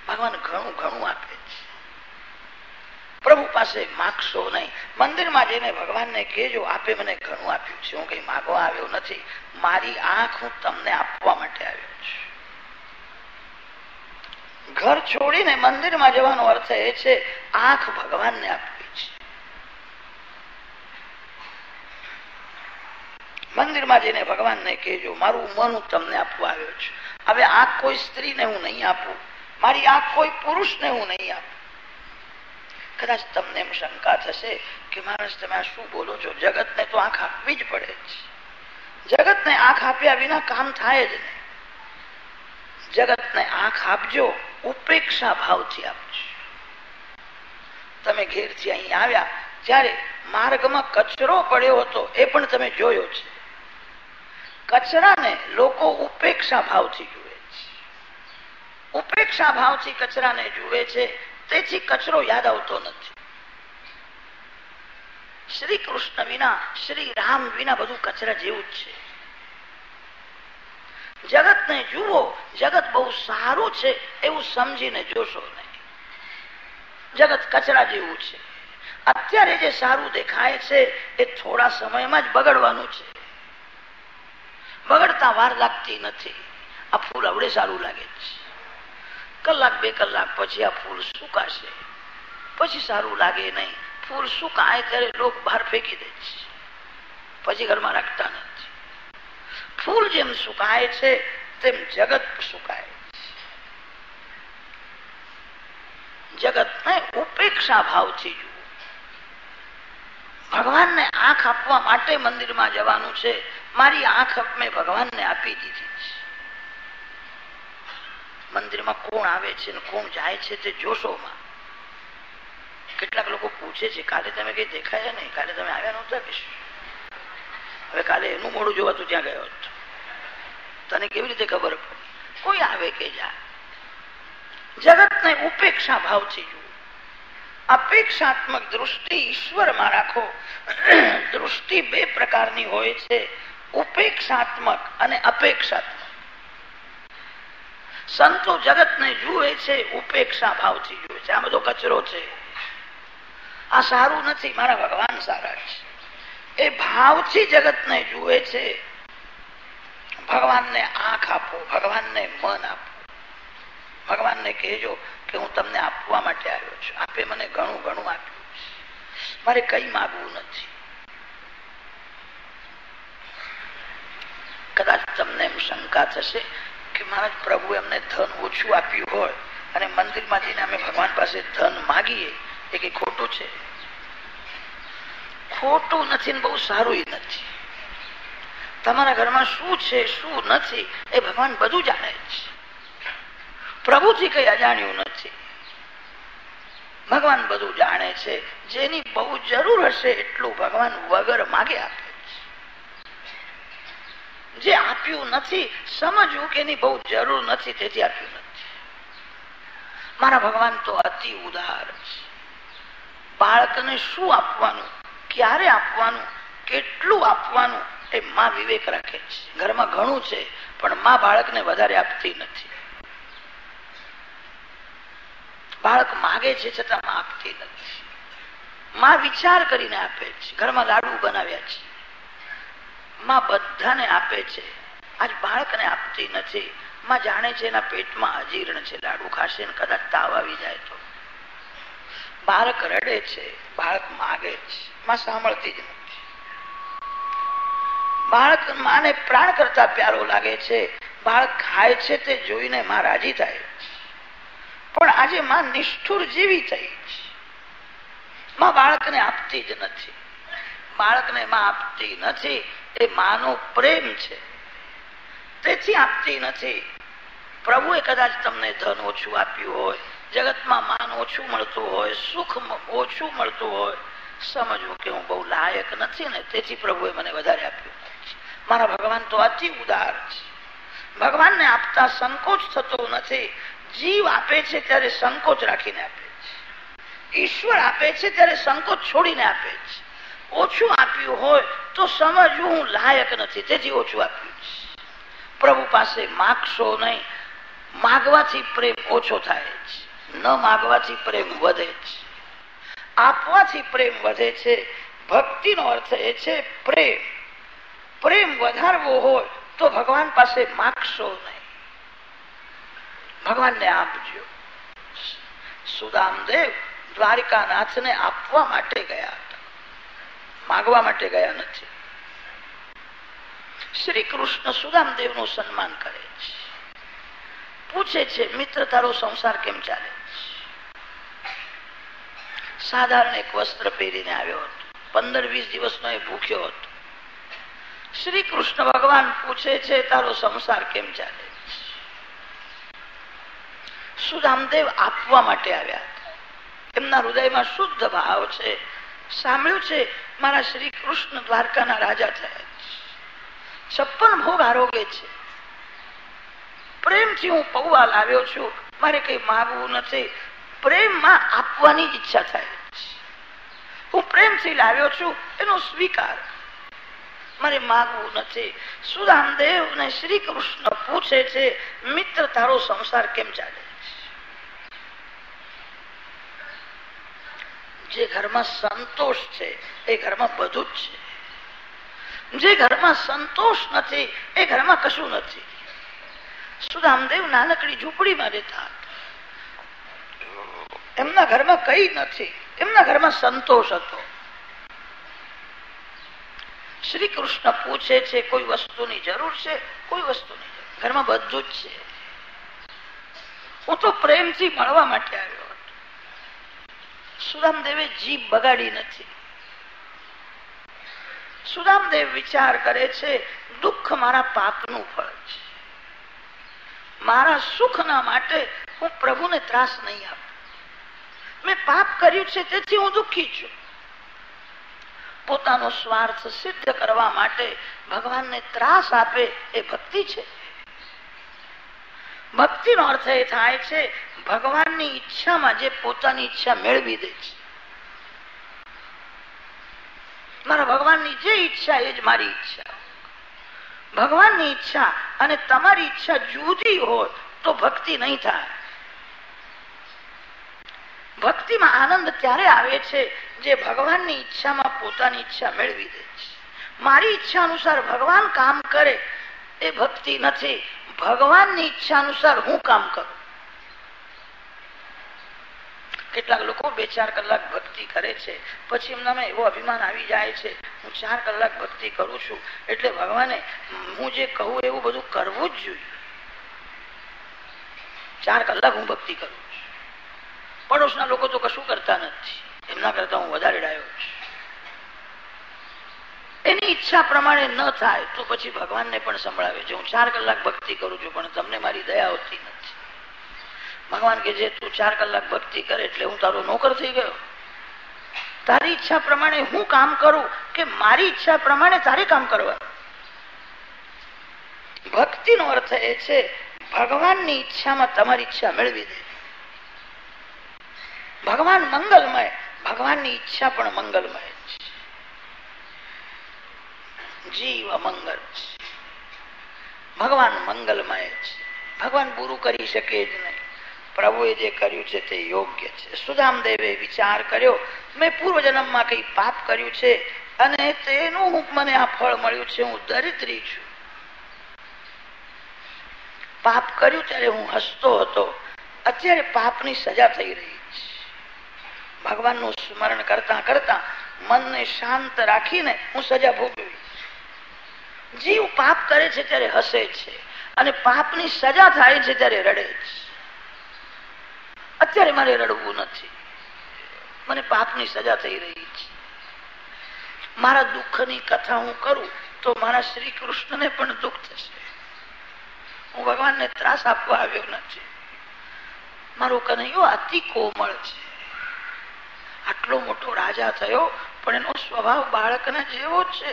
ભગવાન ઘણું આપે છે. પ્રભુ પાસે માગશો નહીં. મંદિરમાં જઈને ભગવાનને કહેજો આપે મને ઘણું આપ્યું છે, હું કંઈ માગવા આવ્યો નથી, મારી આંખ હું તમને આપવા માટે આવ્યો છું. ઘર છોડીને મંદિરમાં જવાનો અર્થ એ છે આંખ ભગવાનને આપવી છે. મંદિરમાં જઈને ભગવાનને કહેજો મારું મન હું તમને આપવા આવ્યો છું. હવે આંખ કોઈ સ્ત્રીને હું નહીં આપું, મારી આંખ કોઈ પુરુષને હું નહીં આપું. કદાચ તમને એમ શંકા થશે કે માણસ તમે શું બોલો છો, જગતને તો આંખ આપવી જ પડે છે. જગતને આંખ આપ્યા વિના કામ થાય જ નહીં. જગતને આંખ આપજો, ઉપેક્ષા ભાવથી આપજો. તમે ઘેરથી અહીં આવ્યા ત્યારે માર્ગમાં કચરો પડ્યો હતો એ પણ તમે જોયો છે. કચરાને લોકો ઉપેક્ષા ભાવથી જુએ છે. ઉપેક્ષા ભાવથી કચરાને જુએ છે, તેથી કચરો યાદ આવતો નથી. શ્રી કૃષ્ણ વિના, શ્રી રામ વિના બધું કચરા જેવું જ છે. જગતને જુઓ, જગત બહુ સારું છે એવું સમજીને જોશો નહીં. જગત કચરા જેવું છે. અત્યારે જે સારું દેખાય છે એ થોડા સમયમાં જ બગડવાનું છે. બગડતા વાર લાગતી નથી. આ ફૂલ આવડે સારું લાગે છે, કલાક 2 કલાક પછી આ ફૂલ સુકાશે, પછી સારું લાગે નહીં. ફૂલ સુકાય ત્યારે લોકો બહાર ફેંકી દે છે, પછી ઘરમાં રાખતા નથી. ફૂલ જેમ સુકાય છે તેમ જગત સુકાય છે. જગતને ઉપેક્ષા ભાવથી જુઓ. ભગવાનને આંખ આપવા માટે મંદિરમાં જવાનું છે. મારી આંખ મેં ભગવાનને આપી દીધી છે. મંદિરમાં કોણ આવે છે ને કોણ જાય છે તે જોશોમાં. કેટલાક લોકો પૂછે છે કાલે તમે કઈ દેખાયા નહીં, કાલે તમે આવ્યા નહોતા કે શું? હવે કાલે એનું મોડું જોવા તું ત્યાં ગયો હતો, તને કેવી રીતે ખબર પડી? કોઈ આવે કે જાય. જગતને ઉપેક્ષા ભાવથી જુઓ. અપેક્ષાત્મક દૃષ્ટિ ઈશ્વરમાં રાખો. દૃષ્ટિ 2 પ્રકારની હોય છે, ઉપેક્ષાત્મક અને અપેક્ષાત્મક. સંતો જગતને જુએ છે ઉપેક્ષા ભાવથી જુએ છે. આ બધો કચરો છે, આ સારું નથી, મારા ભગવાન સારા છે, એ ભાવથી જગતને જુએ છે. ભગવાનને આંખ આપો, ભગવાનને મન આપો. ભગવાનને કહેજો કે હું તમને આપવા માટે આવ્યો છું, આપે મને ઘણું આપ્યું છે, મારે કંઈ માગવું નથી. કદાચ તમને એમ શંકા થશે કે મહારાજ પ્રભુએ અમને ધન ઓછું આપ્યું હોય અને મંદિરમાં જઈને અમે ભગવાન પાસે ધન માગીએ એ કે ખોટું છે. ખોટું નથી ને બહુ સારું નથી. તમારા ઘરમાં શું છે શું નથી એ ભગવાન બધું જાણે છે. પ્રભુથી કંઈ અજાણ્યું નથી. ભગવાન બધું જાણે છે. જેની બહુ જરૂર હશે એટલું ભગવાન વગર માગે આપે. જે આપ્યું નથી સમજવું કે એની બહુ જરૂર નથી તેથી આપ્યું નથી. મારા ભગવાન તો અતિ ઉદાર છે. બાળકને શું આપવાનું, ક્યારે આપવાનું, કેટલું આપવાનું એ માં વિવેક રાખે છે. ઘરમાં ઘણું છે પણ માં બાળકને વધારે આપતી નથી. બાળક માગે છે છતાં માં આપતી નથી. માં વિચાર કરીને આપે છે. ઘરમાં લાડુ બનાવ્યા છે, માં બધાને આપે છે, આજ બાળકને આપતી નથી. માં જાણે છે એના પેટમાં અજીર્ણ છે, લાડુ ખાશે ને કદાચ તાવ આવી જાય તો. બાળક રડે છે, બાળક માગે છે, માં સાંભળતી જ નથી. બાળક માને પ્રાણ કરતા પ્યારો લાગે છે, બાળક ખાય છે તે જોઈને માં રાજી થાય છે. પણ આજે માં નિષ્ઠુર જેવી થઈ છે, માં બાળકને આપતી જ નથી. બાળકને માં આપતી નથી એ માનો પ્રેમ છે, તેથી આપતી નથી. પ્રભુએ કદાચ તમને ધન ઓછું આપ્યું હોય, જગતમાં માન ઓછું મળતું હોય, સુખ ઓછું મળતું હોય, સમજવું કે હું બહુ લાયક નથી ને તેથી પ્રભુએ મને વધારે આપ્યું. મારા ભગવાન તો અતિ ઉદાર છે, ભગવાનને આપતા સંકોચ થતો નથી. જીવ આપે છે ત્યારે સંકોચ રાખીને આપે છે, ઈશ્વર આપે છે ત્યારે સંકોચ છોડીને આપે છે. ઓછું આપ્યું હોય તો સમજવું હું લાયક નથી તેથી ઓછું આપ્યું છે. પ્રભુ પાસે માગશો નહીં, માગવાથી પ્રેમ ઓછો થાય છે, ન માગવાથી પ્રેમ વધે છે, આપવાથી પ્રેમ વધે છે. ભક્તિનો અર્થ એ છે પ્રેમ. પ્રેમ વધારવો હોય તો ભગવાન પાસે માગશો નહીં, ભગવાનને આપજો. સુદામદેવ દ્વારિકાનાથને આપવા માટે ગયા હતા, માગવા માટે ગયા નથી. શ્રી કૃષ્ણ સુદામદેવનું સન્માન કરે છે, પૂછે છે મિત્ર તારો સંસાર કેમ ચાલે છે? સાધારણ એક વસ્ત્ર પહેરીને આવ્યો હતો, 15-20 દિવસનો એ ભૂખ્યો હતો. શ્રી કૃષ્ણ ભગવાન પૂછે છે તારો સંસાર કેમ ચાલે? સુદામદેવ આપવા માટે આવ્યા હતા, એમના હૃદયમાં શુદ્ધ ભાવ છે. સાંભળ્યું છે મારા શ્રી કૃષ્ણ દ્વારકાના રાજા થયા, 56 ભોગ આરોગે છે. પ્રેમથી હું પૌવા લાવ્યો છું, મારે કઈ માગવું નથી. પ્રેમમાં આપવાની ઈચ્છા થાય છે, હું પ્રેમથી લાવ્યો છું એનો સ્વીકાર, મારે માગવું નથી. સુદામદેવને શ્રી કૃષ્ણ પૂછે છે મિત્ર તારો સંસાર કેમ ચાલે? જે ઘરમાં સંતોષ છે એ ઘરમાં બધું જ છે, જે ઘરમાં સંતોષ નથી એ ઘરમાં કશું નથી. સુદામદેવ નાનકડી ઝૂંપડીમાં રહેતા હતા, એમના ઘરમાં કઈ નથી, એમના ઘરમાં સંતોષ હતો. શ્રી કૃષ્ણ પૂછે છે કોઈ વસ્તુની જરૂર છે? કોઈ વસ્તુની જરૂર, ઘરમાં બધું જ છે. હું તો પ્રેમથી મળવા માટે આવ્યો. સુદામદેવે જીભ બગાડી નથી. સુદામદેવ વિચાર કરે છે દુઃખ મારા પાપનું ફળ છે, મારા સુખના માટે હું પ્રભુને ત્રાસ નહીં આપું. મેં પાપ કર્યું છે તેથી હું દુઃખી છું. પોતાનો સ્વાર્થ સિદ્ધ કરવા માટે ભગવાનને ત્રાસ આપે એ ભક્તિ છે. ભક્તિનો અર્થ એ થાય છે ભગવાનની ઈચ્છામાં જે પોતાની ઈચ્છા મેળવી દે છે. મારા ભગવાનની જે ઈચ્છા એ જ મારી ઈચ્છા. ભગવાનની ઈચ્છા અને તમારી ઈચ્છા જુદી હોય તો ભક્તિ નહીં થાય. ભક્તિમાં આનંદ ત્યારે આવે છે જે ભગવાનની ઈચ્છામાં પોતાની ઈચ્છા મેળવી દે છે. મારી ઈચ્છા અનુસાર ભગવાન કામ કરે એ ભક્તિ નથી. ભગવાનની ઈચ્છા અનુસાર હું કામ કરું. કેટલાક લોકો 2-4 કલાક ભક્તિ કરે છે પછી એમનામાં એવો અભિમાન આવી જાય છે હું 4 કલાક ભક્તિ કરું છું એટલે ભગવાને હું જે કહું એવું બધું કરવું જ જોઈએ. 4 કલાક હું ભક્તિ કરું છું. પડોશના લોકો તો કશું કરતા નથી, એમના કરતા હું વધારે ડાયો છું. એની ઈચ્છા પ્રમાણે ન થાય તો પછી ભગવાનને પણ સંભળાવે છે હું 4 કલાક ભક્તિ કરું છું પણ તમને મારી દયા હોતી નથી. ભગવાન કે જે તું 4 કલાક ભક્તિ કરે એટલે હું તારો નોકર થઈ ગયો? તારી ઈચ્છા પ્રમાણે હું કામ કરું કે મારી ઈચ્છા પ્રમાણે તારે કામ કરવાનું? ભક્તિનો અર્થ એ છે ભગવાનની ઈચ્છામાં તમારી ઈચ્છા મેળવી દે. ભગવાન મંગલમય, ભગવાનની ઈચ્છા પણ મંગલમય છે. જીવ અમંગલ છે, ભગવાન મંગલમય છે. ભગવાન બુરું કરી શકે જ નહીં. પ્રભુએ જે કર્યું છે તે યોગ્ય છે. સુદામદેવે વિચાર કર્યો મેં પૂર્વજન્મમાં કંઈ પાપ કર્યું છે અને તેનું હું મને આ ફળ મળ્યું છે. હું દરિદ્રી છું, પાપ કર્યું ત્યારે હું હસતો હતો, અત્યારે પાપની સજા થઈ રહી છે. ભગવાનનું સ્મરણ કરતા કરતા મનને શાંત રાખીને હું સજા ભોગવી. જીવ પાપ કરે છે ત્યારે હસે છે અને પાપની સજા થાય છે ત્યારે રડે છે. અત્યારે મારે રડવું નથી, મને પાપની સજા થઈ રહી છે. મારા દુઃખની કથા હું કરું તો મારા શ્રી કૃષ્ણને પણ દુઃખ થશે. હું ભગવાનને ત્રાસ આપવા આવ્યો નથી. મારો કનૈયો અતિ કોમળ છે. આટલો મોટો રાજા થયો પણ એનો સ્વભાવ બાળકના જેવો છે.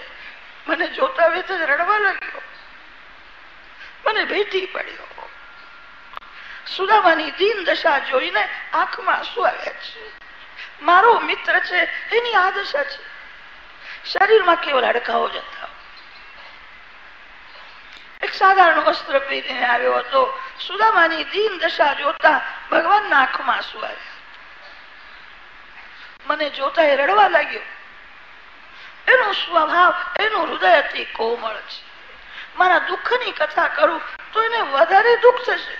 મને જોતા વેત જ રડવા લાગ્યો, મને ભેટી પડ્યો. સુદામાની દીન દશા જોઈને આંખમાં આંસુ આવ્યા છે. મારો મિત્ર છે એની આ દશા છે. શરીરમાં કેવળ હડકાઓ જતા. એક સાધારણ વસ્ત્ર પહેરીને આવ્યો હતો. સુદામાની દીન દશા જોતા ભગવાનના આંખમાં આંસુ આવ્યા. મને જોતા એ રડવા લાગ્યો. એનો સ્વભાવ, એનું હૃદય અતિ કોમળ છે. મારા દુઃખની કથા કરું તો એને વધારે દુઃખ થશે.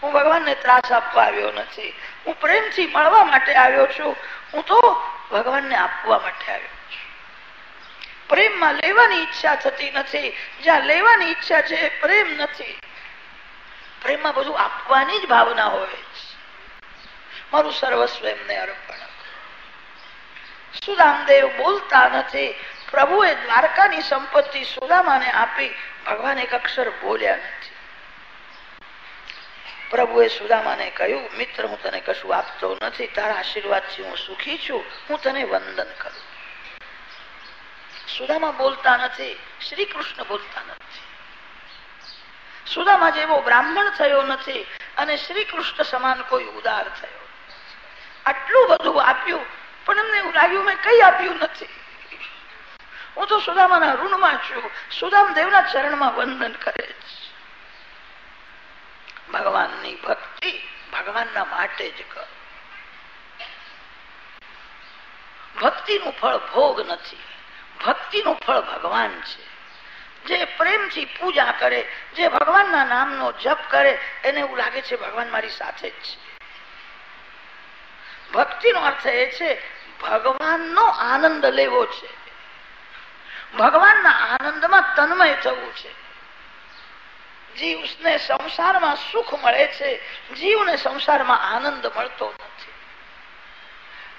હું ભગવાનને ત્રાસ આપવા આવ્યો નથી, હું પ્રેમથી મળવા માટે આવ્યો છું. હું તો ભગવાનને આપવા માટે આવ્યો છું. પ્રેમમાં લેવાની ઈચ્છા થતી નથી. જ્યાં લેવાની ઈચ્છા છે એ પ્રેમ નથી. પ્રેમમાં બધું આપવાની જ ભાવના હોય છે. મારું સર્વસ્વ એમને અર્પણ. સુદામદેવ બોલતા નથી. પ્રભુએ દ્વારકાની સંપત્તિ સુદામાને આપી, ભગવાન એક અક્ષર બોલ્યા નથી. પ્રભુએ સુદામાને કહ્યું, મિત્ર, હું તને કશું આપતો નથી, તારા આશીર્વાદથી હું સુખી છું, હું તને વંદન કરું. સુદામા બોલતા નથી, શ્રી કૃષ્ણ બોલતા નથી. સુદામા જેવો બ્રાહ્મણ થયો નથી અને શ્રી કૃષ્ણ સમાન કોઈ ઉદાર થયો. આટલું બધું આપ્યું પણ એમને એવું લાગ્યું મેં કઈ આપ્યું નથી. હું તો સુદામાના ઋણમાં છું. સુદામદેવના ચરણમાં વંદન કરે છે. ભગવાનની ભક્તિ ભગવાનના માટે જ કર. ભક્તિનું ફળ ભોગ નથી, ભક્તિનું ફળ ભગવાન છે. જે પ્રેમથી પૂજા કરે, જે ભગવાનના નામનો જપ કરે, એને એવું લાગે છે ભગવાન મારી સાથે જ છે. ભક્તિનો અર્થ એ છે ભગવાનનો આનંદ લેવો છે, ભગવાનના આનંદમાં તન્મય થવું છે. જીવને સંસારમાં સુખ મળે છે, જીવને સંસારમાં આનંદ મળતો નથી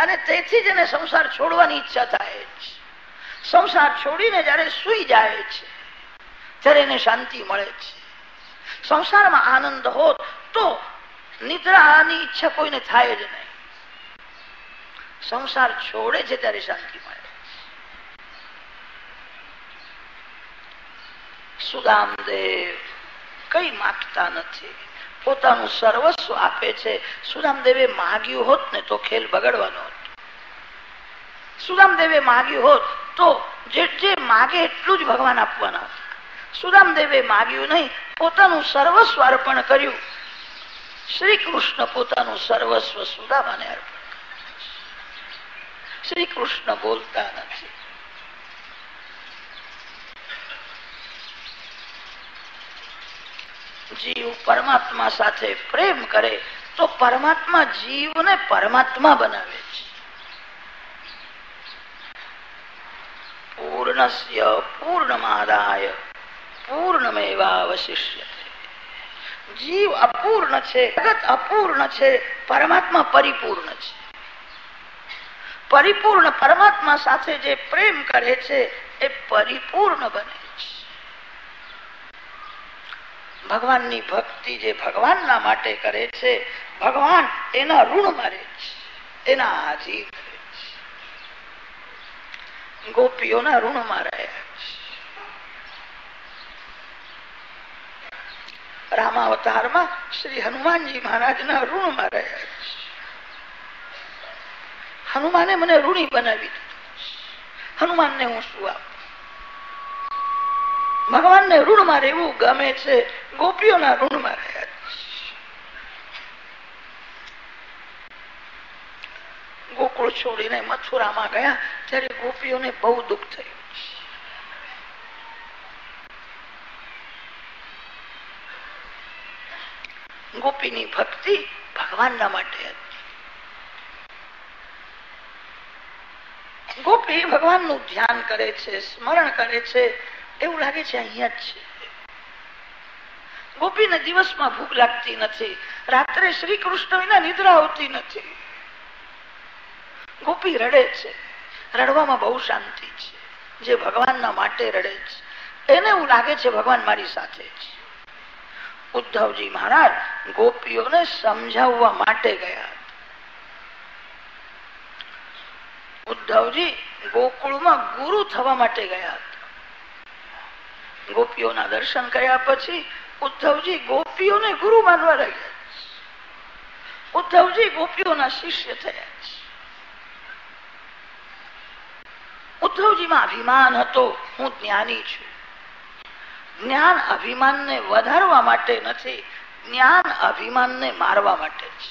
અને તેથી જ એને સંસાર છોડવાની ઈચ્છા થાય છે. સંસાર છોડીને જ્યારે સૂઈ જાય છે ત્યારે એને શાંતિ મળે છે. સંસારમાં આનંદ હોત તો નિદ્રાની ઈચ્છા કોઈને થાય જ નહીં. સંસાર છોડે છે ત્યારે શાંતિ મળે. સુદામદેવ કઈ માગતા નથી, પોતાનું સર્વસ્વ આપે છે. સુદામદેવે માગ્યું હોત ને તો ખેલ બગડવાનો હતો. સુદામદેવે માગ્યું હોત તો જે માગે એટલું જ ભગવાન આપવાના હતા. સુદામદેવે માગ્યું નહીં, પોતાનું સર્વસ્વ અર્પણ કર્યું. શ્રી કૃષ્ણ પોતાનું સર્વસ્વ સુદામાને અર્પણ. શ્રી કૃષ્ણ બોલતા નથી. જીવ પરમાત્મા સાથે પ્રેમ કરે તો પરમાત્મા જીવને પરમાત્મા બનાવે છે. પૂર્ણસ્ય પૂર્ણમાદાય પૂર્ણમેવાવશિષ્યતે. જીવ અપૂર્ણ છે, જગત અપૂર્ણ છે, પરમાત્મા પરિપૂર્ણ છે. પરિપૂર્ણ પરમાત્મા સાથે જે પ્રેમ કરે છે એ પરિપૂર્ણ બને છે. ભગવાનની ભક્તિ જે ભગવાનના માટે કરે છે, ભગવાન એના ઋણ મારે છે, એના હાજી કરે છે. ગોપીઓના ઋણમાં રહ્યા છે. રામાવતારમાં શ્રી હનુમાનજી મહારાજના ઋણમાં રહ્યા છે. હનુમાને મને ઋણી બનાવી દીધું. હનુમાનને હું શું આપું? ભગવાનને ઋણમાં રહેવું ગમે છે, ગોપીઓના ઋણમાં રહ્યા છે. ગોકુળ છોડીને મથુરામાં ગયા ત્યારે ગોપીઓને બહુ દુઃખ થયું. ગોપીની ભક્તિ ભગવાનના માટે હતી. ગોપી ભગવાનનું ધ્યાન કરે છે, સ્મરણ કરે છે, એવું લાગે છે અહીંયા જ છે. ગોપીને દિવસમાં ભૂખ લાગતી નથી, રાત્રે શ્રી કૃષ્ણ વિના નિદ્રા આવતી નથી. ગોપી રડે છે, રડવામાં બહુ શાંતિ છે. જે ભગવાનના માટે રડે છે એને એવું લાગે છે ભગવાન મારી સાથે છે. ઉદ્ધવજી મહારાજ ગોપીઓને સમજાવવા માટે ગયા. ઉદ્ધવજી ગોકુળમાં ગુરુ થવા માટે ગયા. ગોપીઓના દર્શન કર્યા પછી ઉદ્ધવજી ગોપીઓને ગુરુ માનવા લાગ્યા. ઉદ્ધવજી ગોપીઓના શિષ્ય થયા. ઉદ્ધવજીમાં અભિમાન હતો, હું જ્ઞાની છું. જ્ઞાન અભિમાનને વધારવા માટે નથી, જ્ઞાન અભિમાનને મારવા માટે છે.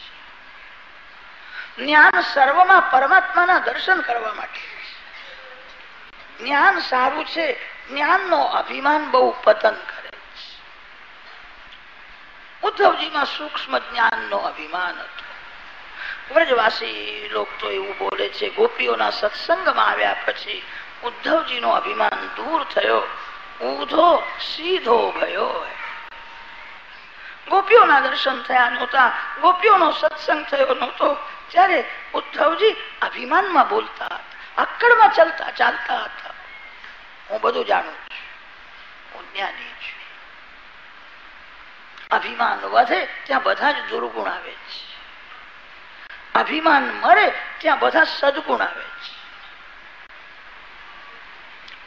જ્ઞાન સર્વમાં પરમાત્માના દર્શન કરવા માટે છે. જ્ઞાન સારું છે, જ્ઞાનનો અભિમાન બહુ પતન કરે છે. ઉદ્ધવજીમાં સૂક્ષ્મ જ્ઞાનનો અભિમાન હતો. વ્રજવાસી લોકો તો એવું બોલે છે, ગોપીઓના સત્સંગમાં આવ્યા પછી ઉદ્ધવજીનો અભિમાન દૂર થયો, ઊંધો સીધો ભયો. ગોપીઓના દર્શન થયા નહોતા, ગોપીઓનો સત્સંગ થયો નહોતો, ત્યારે ઉદ્ધવજી અભિમાનમાં બોલતા હતા, અક્કડમાં ચાલતા હતા. હું બધું જાણું છું, હું જ્ઞાની છું. અભિમાન વધે ત્યાં બધા જ દુર્ગુણ આવે છે, અભિમાન મરે ત્યાં બધા સદગુણ આવે છે.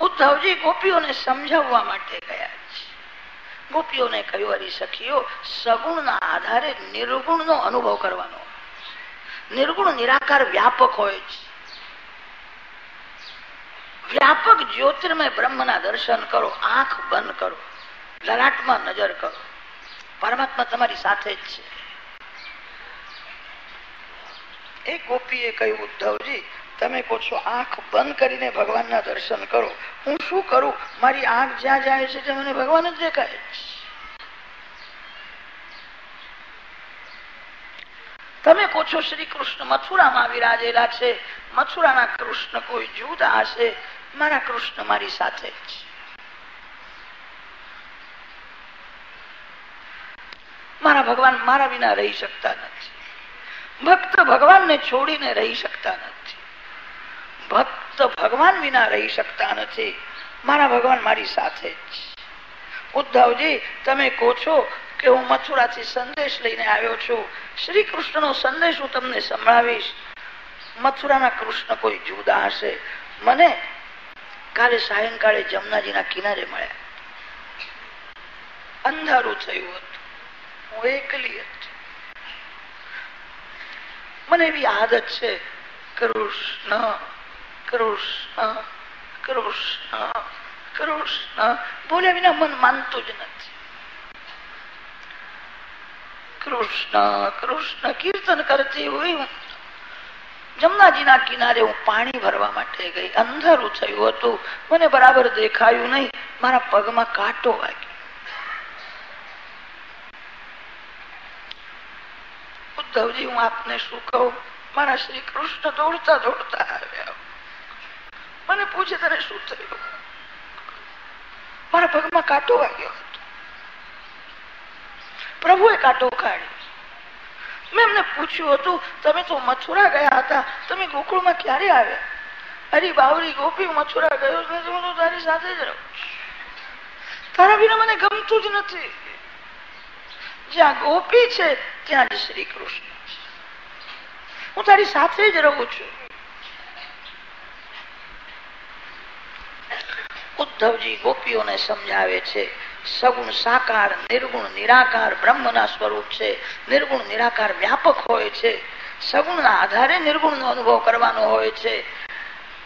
ઉદ્ધવજી ગોપીઓને સમજાવવા માટે ગયા છે. ગોપીઓને કહ્યું, હરી સખીઓ, સગુણના આધારે નિર્ગુણનો અનુભવ કરવાનો. નિર્ગુણ નિરાકાર વ્યાપક હોય છે. વ્યાપક જ્યોતિર્મય બ્રહ્મના દર્શન કરો, આંખ બંધ કરો, લલાટમાં નજર કરો, પરમાત્મા તમારી સાથે જ છે. એ ગોપીએ કહ્યું, ઉદ્ધવજી, તમે કહો છો આંખ બંધ કરીને ભગવાનના દર્શન કરો, હું શું કરું? મારી આંખ જ્યાં જાય છે તે મને ભગવાન જ દેખાય છે. તમે કહો છો શ્રી કૃષ્ણ મથુરામાં વિરાજેલા છે, મથુરાના કૃષ્ણ કોઈ જુદા હશે, મારા કૃષ્ણ મારી સાથે છે. મારા ભગવાન મારા વિના રહી શકતા નથી. ભક્ત ભગવાનને છોડીને રહી શકતા નથી. ભક્ત ભગવાન વિના રહી શકતા નથી. મારા ભગવાન મારી સાથે જ. ઉદ્ધવજી, તમે કહો છો કે હું મથુરાથી સંદેશ લઈને આવ્યો છું, શ્રી કૃષ્ણનો સંદેશ હું તમને સંભળાવીશ. મથુરાના કૃષ્ણ કોઈ જુદા હશે. મને કાલે સાયંકાળે જમનાજીના કિનારે મળ્યા. અંધારું થયું હતું, હું એકલી હતી. મને એવી આદત છે, કૃષ્ણ કૃષ્ણ કૃષ્ણ કૃષ્ણ બોલ્યા વિના મન માનતું જ નથી. કૃષ્ણ કૃષ્ણ કીર્તન કરતી હોય. જમનાજીના કિનારે હું પાણી ભરવા માટે ગઈ. અંધારું થયું હતું, મને બરાબર દેખાયું નહીં. મારા પગમાં કાંટો વાગ્યો. ઉદ્ધવજી, હું આપને શું કહું? મારા શ્રી કૃષ્ણ દોડતા દોડતા આવ્યા. મને પૂછે, તને શું થયું? મારા પગમાં કાંટો વાગ્યો હતો. પ્રભુએ કાંટો કાઢ્યો. મેં એમને પૂછ્યું હતું, તમે તો મથુરા ગયા હતા, તમે ગોકુળમાં ક્યારે આવ્યા? અરે બાવરી ગોપી, મથુરા ગયો જ નથી, હું તો તારી સાથે જ રહું. તારા વિના મને ગમતું જ નથી. જ્યાં ગોપી છે ત્યાં જ શ્રી કૃષ્ણ. હું તારી સાથે જ રહું છું. ઉદ્ધવજી ગોપીઓને સમજાવે છે, સગુણ સાકાર, નિર્ગુણ નિરાકાર બ્રહ્મના સ્વરૂપ છે. નિર્ગુણ નિરાકાર વ્યાપક હોય છે. સગુણના આધારે નિર્ગુણનો અનુભવ કરવાનો હોય છે.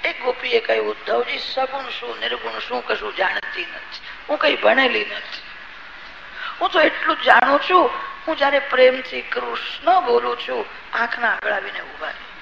એક ગોપીએ કહ્યું, ઉદ્ધવજી, સગુણ શું નિર્ગુણ શું કશું જાણતી નથી. હું કઈ ભણેલી નથી. હું તો એટલું જાણું છું, હું જયારે પ્રેમથી કૃષ્ણ બોલું છું, આંખના આગળ આવીને ઉભા રહી.